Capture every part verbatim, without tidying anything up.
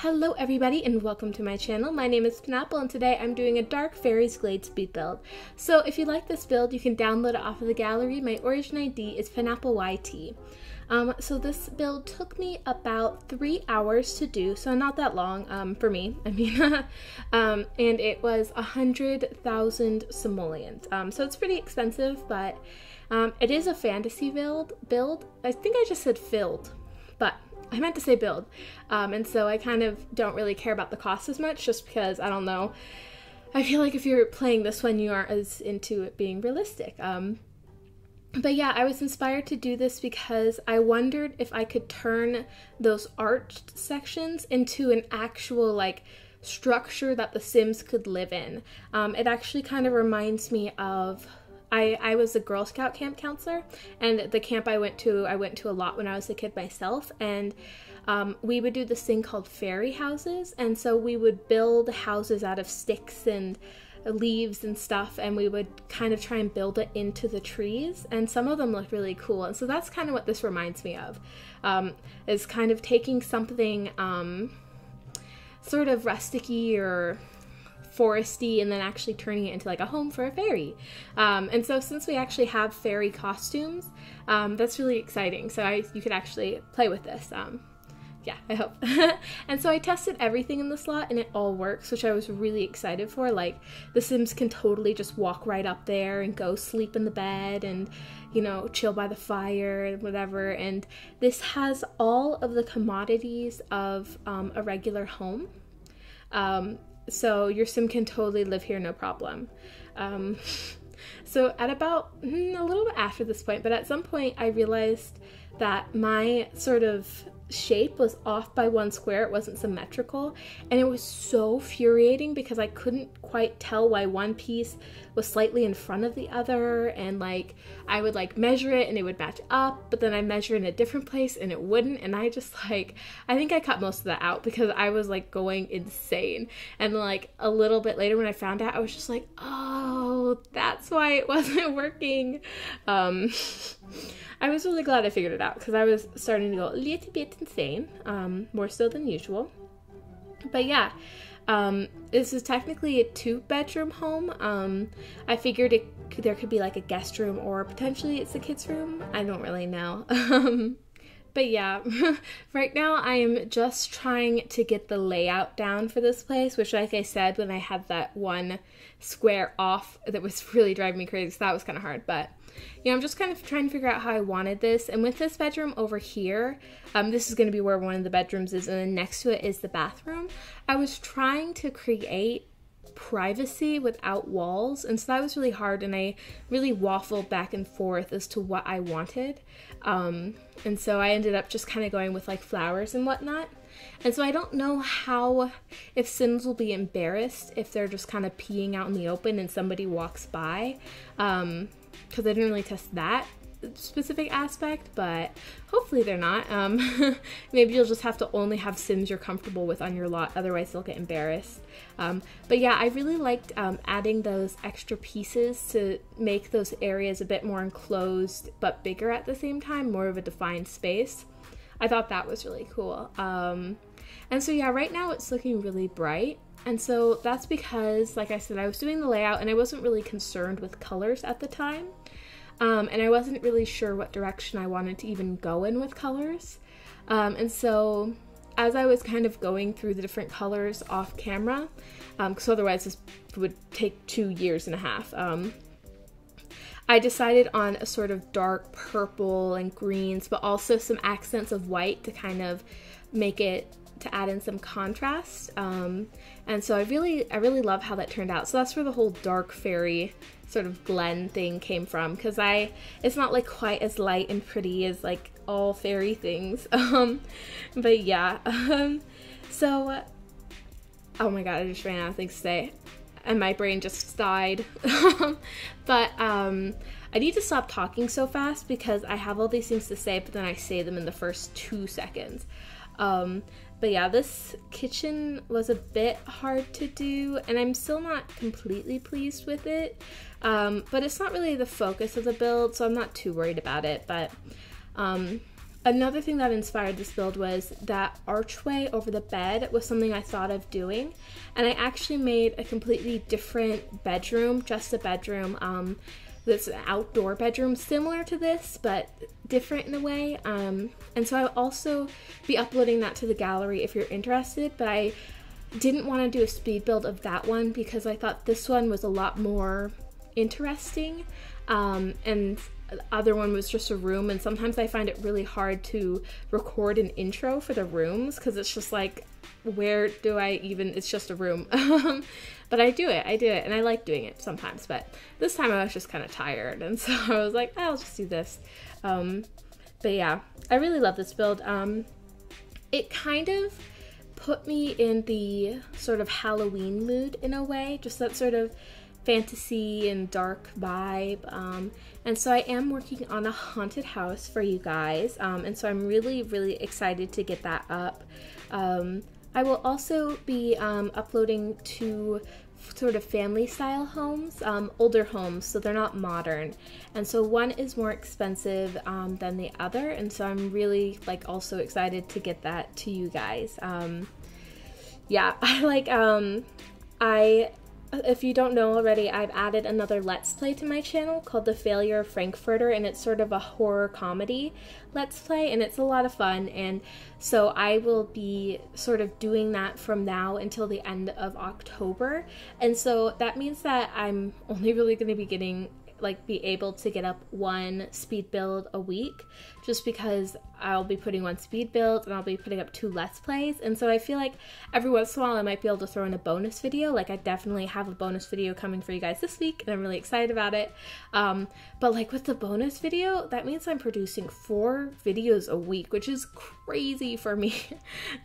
Hello everybody and welcome to my channel. My name is Penapple and today I'm doing a Dark Fairy's Glen speed build. So if you like this build, you can download it off of the gallery. My origin I D is PenappleYT. Um, so this build took me about three hours to do, so not that long um, for me, I mean, um, and it was one hundred thousand simoleons. Um, so it's pretty expensive, but um, it is a fantasy build, build. I think I just said filled, but I meant to say build. Um, and so I kind of don't really care about the cost as much just because, I don't know, I feel like if you're playing this one, you aren't as into it being realistic. Um, But yeah, I was inspired to do this because I wondered if I could turn those arched sections into an actual like structure that the Sims could live in. Um, it actually kind of reminds me of, I, I was a Girl Scout camp counselor, and the camp I went to, I went to a lot when I was a kid myself, and um, we would do this thing called fairy houses, and so we would build houses out of sticks and leaves and stuff, and we would kind of try and build it into the trees, and some of them look really cool. And so that's kind of what this reminds me of, um, is kind of taking something um, sort of rustic-y or foresty and then actually turning it into like a home for a fairy. Um, and so since we actually have fairy costumes, um, that's really exciting. So I, you could actually play with this. Um, Yeah, I hope. And so I tested everything in the slot and it all works, which I was really excited for. Like, the Sims can totally just walk right up there and go sleep in the bed and, you know, chill by the fire and whatever. And this has all of the commodities of um, a regular home. Um, so your Sim can totally live here, no problem. Um, so at about, mm, a little bit after this point, but at some point I realized that my sort of shape was off by one square. It wasn't symmetrical, and it was so infuriating because I couldn't quite tell why one piece was slightly in front of the other, and like I would like measure it and it would match up, but then I measure in a different place and it wouldn't, and I just like I think I cut most of that out because I was like going insane. And like a little bit later when I found out, I was just like, oh, that's why it wasn't working. um I was really glad I figured it out because I was starting to go a little bit insane, um, more so than usual. But yeah, um, this is technically a two-bedroom home. Um, I figured it, there could be like a guest room, or potentially it's the kids' room. I don't really know. Um, but yeah, right now I am just trying to get the layout down for this place, which, like I said, when I had that one square off, that was really driving me crazy, so that was kind of hard. But you know, I'm just kind of trying to figure out how I wanted this. And with this bedroom over here, um, this is going to be where one of the bedrooms is, and then next to it is the bathroom. I was trying to create privacy without walls, and so that was really hard, and I really waffled back and forth as to what I wanted. Um, and so I ended up just kind of going with like flowers and whatnot. And so I don't know how, if Sims will be embarrassed if they're just kind of peeing out in the open and somebody walks by, um, because I didn't really test that specific aspect, but hopefully they're not. Um, maybe you'll just have to only have Sims you're comfortable with on your lot, otherwise they'll get embarrassed. Um, but yeah, I really liked um, adding those extra pieces to make those areas a bit more enclosed but bigger at the same time, more of a defined space. I thought that was really cool. Um, and so yeah, right now it's looking really bright. And so that's because, like I said, I was doing the layout and I wasn't really concerned with colors at the time. Um, and I wasn't really sure what direction I wanted to even go in with colors. Um, and so as I was kind of going through the different colors off camera, um, because otherwise this would take two years and a half, um, I decided on a sort of dark purple and greens, but also some accents of white to kind of make it, to add in some contrast. Um, and so I really, I really love how that turned out. So that's where the whole dark fairy sort of Glen thing came from, because I, it's not like quite as light and pretty as like all fairy things. Um, but yeah, um, so, oh my God, I just ran out of things to say and my brain just died. But um, I need to stop talking so fast because I have all these things to say, but then I say them in the first two seconds. Um, But yeah, this kitchen was a bit hard to do, and I'm still not completely pleased with it, um, but it's not really the focus of the build, so I'm not too worried about it. But um, Another thing that inspired this build was that archway over the bed was something I thought of doing, and I actually made a completely different bedroom, just a bedroom, um, this outdoor bedroom similar to this but different in a way, um, and so I'll also be uploading that to the gallery if you're interested, but I didn't want to do a speed build of that one because I thought this one was a lot more interesting, um, and the other one was just a room, and sometimes I find it really hard to record an intro for the rooms because it's just like, where do I even, it's just a room. But I do it, I do it, and I like doing it sometimes, but this time I was just kind of tired, and so I was like, I'll just do this. Um, but yeah, I really love this build. Um, it kind of put me in the sort of Halloween mood in a way, just that sort of fantasy and dark vibe, um, and so I am working on a haunted house for you guys, um, and so I'm really really excited to get that up. um, I will also be um, uploading two sort of family style homes, um, older homes, so they're not modern, and so one is more expensive um, than the other, and so I'm really like also excited to get that to you guys. Um, yeah, I like um, I if you don't know already, I've added another Let's Play to my channel called The Failure of Frank Furter, and it's sort of a horror comedy Let's Play, and it's a lot of fun, and so I will be sort of doing that from now until the end of October, and so that means that I'm only really going to be getting like be able to get up one speed build a week, just because I'll be putting one speed build and I'll be putting up two Let's Plays, and so I feel like every once in a while I might be able to throw in a bonus video. Like I definitely have a bonus video coming for you guys this week and I'm really excited about it, um, but like with the bonus video that means I'm producing four videos a week, which is crazy for me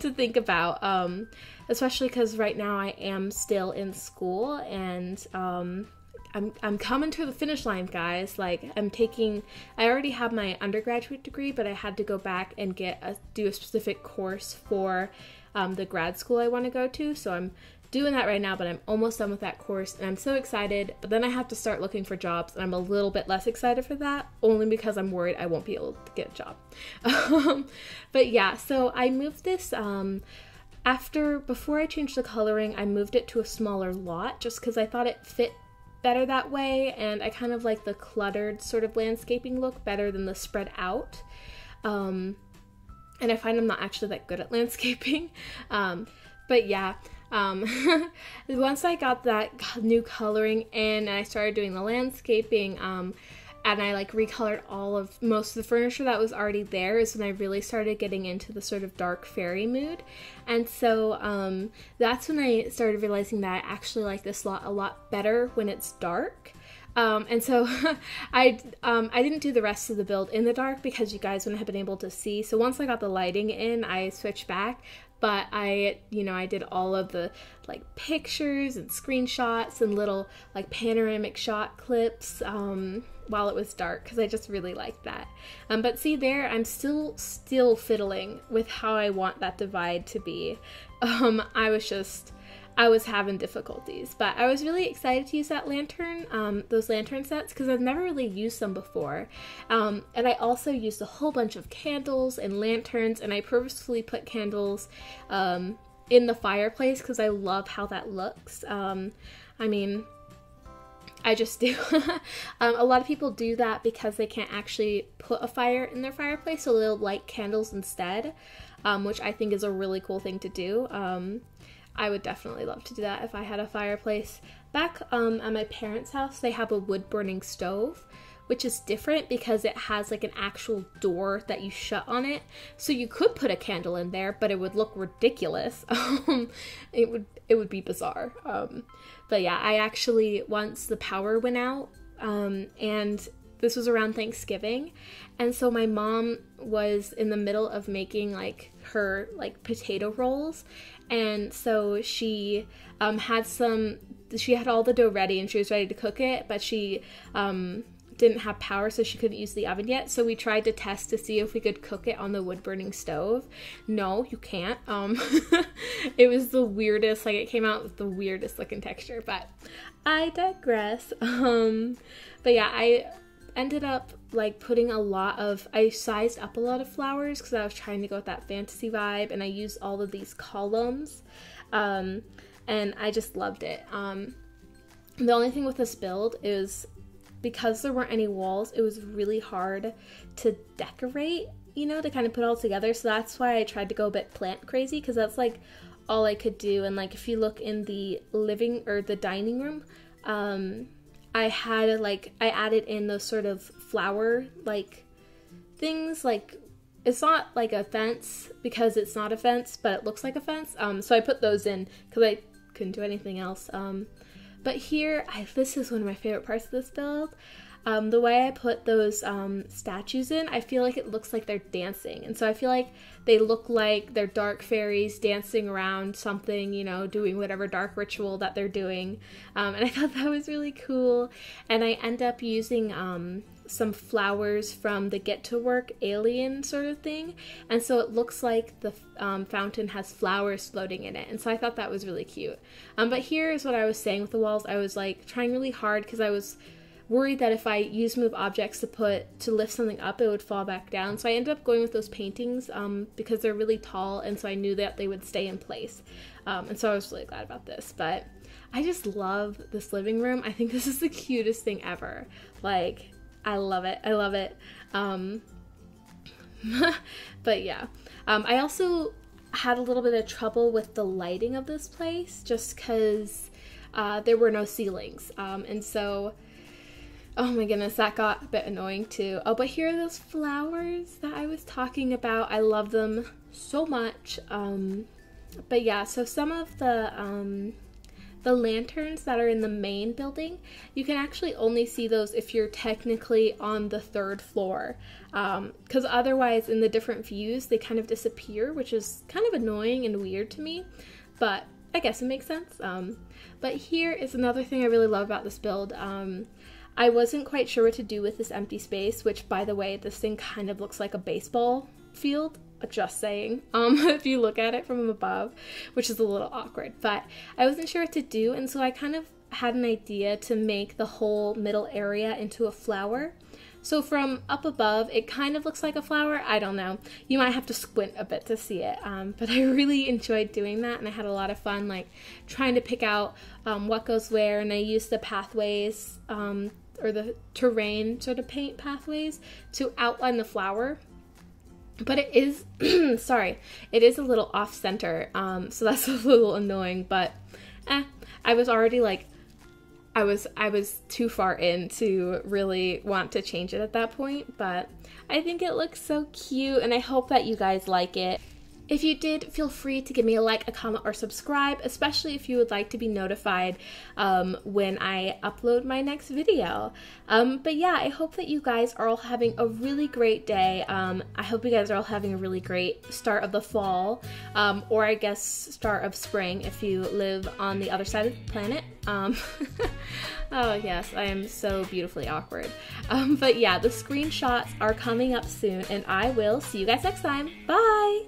to think about, um, especially because right now I am still in school, and um, I'm, I'm coming to the finish line, guys. Like I'm taking, I already have my undergraduate degree, but I had to go back and get a, do a specific course for um, the grad school I want to go to. So I'm doing that right now, but I'm almost done with that course and I'm so excited, but then I have to start looking for jobs and I'm a little bit less excited for that, only because I'm worried I won't be able to get a job. Um, but yeah, so I moved this, um, after, before I changed the coloring, I moved it to a smaller lot just because I thought it fit better that way, and I kind of like the cluttered sort of landscaping look better than the spread out, um, and I find I'm not actually that good at landscaping, um, but yeah, um, once I got that new coloring in and I started doing the landscaping, um, and I like recolored all of most of the furniture that was already there, is when I really started getting into the sort of dark fairy mood, and so um, that's when I started realizing that I actually like this lot a lot better when it's dark, um, and so I um, I didn't do the rest of the build in the dark because you guys wouldn't have been able to see. So once I got the lighting in, I switched back. But I, you know, I did all of the like pictures and screenshots and little like panoramic shot clips um, while it was dark because I just really liked that. Um, but see there, I'm still still fiddling with how I want that divide to be. Um, I was just, I was having difficulties, but I was really excited to use that lantern, um, those lantern sets, because I've never really used them before, um, and I also used a whole bunch of candles and lanterns, and I purposefully put candles um, in the fireplace because I love how that looks. um, I mean, I just do. um, a lot of people do that because they can't actually put a fire in their fireplace, so they'll light candles instead, um, which I think is a really cool thing to do. um, I would definitely love to do that if I had a fireplace. Back um, at my parents' house, they have a wood-burning stove, which is different because it has like an actual door that you shut on it. So you could put a candle in there, but it would look ridiculous. it would it would be bizarre. Um, but yeah, I actually, once the power went out, um, and this was around Thanksgiving, and so my mom was in the middle of making like her like potato rolls, and so she um, had some, she had all the dough ready and she was ready to cook it, but she um, didn't have power, so she couldn't use the oven yet, so we tried to test to see if we could cook it on the wood-burning stove. No, you can't. Um, it was the weirdest, like it came out with the weirdest looking texture, but I digress. Um, but yeah, I ended up like putting a lot of, I sized up a lot of flowers because I was trying to go with that fantasy vibe, and I used all of these columns, um, and I just loved it. Um, the only thing with this build is because there weren't any walls, it was really hard to decorate, you know, to kind of put it all together. So that's why I tried to go a bit plant crazy, because that's like all I could do. And like if you look in the living or the dining room, um, I had like, I added in those sort of flower like things. Like it's not like a fence because it's not a fence, but it looks like a fence. Um, so I put those in because I couldn't do anything else. Um, but here, I, this is one of my favorite parts of this build. Um, the way I put those um, statues in, I feel like it looks like they're dancing. And so I feel like they look like they're dark fairies dancing around something, you know, doing whatever dark ritual that they're doing. Um, and I thought that was really cool. And I end up using um, some flowers from the Get to Work alien sort of thing. And so it looks like the um, fountain has flowers floating in it. And so I thought that was really cute. Um, but here is what I was saying with the walls. I was like trying really hard because I was worried that if I use move objects to put to lift something up, it would fall back down. So I ended up going with those paintings um, because they're really tall, and so I knew that they would stay in place. Um, and so I was really glad about this. But I just love this living room. I think this is the cutest thing ever. Like, I love it. I love it. Um, but yeah, um, I also had a little bit of trouble with the lighting of this place just because uh, there were no ceilings, um, and so. Oh my goodness, that got a bit annoying too. Oh, but here are those flowers that I was talking about. I love them so much. Um, but yeah, so some of the um, the lanterns that are in the main building, you can actually only see those if you're technically on the third floor. Um, 'cause otherwise in the different views, they kind of disappear, which is kind of annoying and weird to me. But I guess it makes sense. Um, but here is another thing I really love about this build. Um, I wasn't quite sure what to do with this empty space, which, by the way, this thing kind of looks like a baseball field, just saying, um, if you look at it from above, which is a little awkward, but I wasn't sure what to do, and so I kind of had an idea to make the whole middle area into a flower. So from up above, it kind of looks like a flower. I don't know. You might have to squint a bit to see it, um, but I really enjoyed doing that, and I had a lot of fun like trying to pick out um, what goes where, and I used the pathways um, or the terrain sort of paint pathways to outline the flower. But it is, sorry, it is a little off-center, um, so that's a little annoying, but eh, I was already like, I was I was too far in to really want to change it at that point, but I think it looks so cute, and I hope that you guys like it. If you did, feel free to give me a like, a comment, or subscribe, especially if you would like to be notified um, when I upload my next video. Um, but yeah, I hope that you guys are all having a really great day. Um, I hope you guys are all having a really great start of the fall, um, or I guess start of spring if you live on the other side of the planet. Um, oh yes, I am so beautifully awkward. Um, but yeah, the screenshots are coming up soon, and I will see you guys next time. Bye!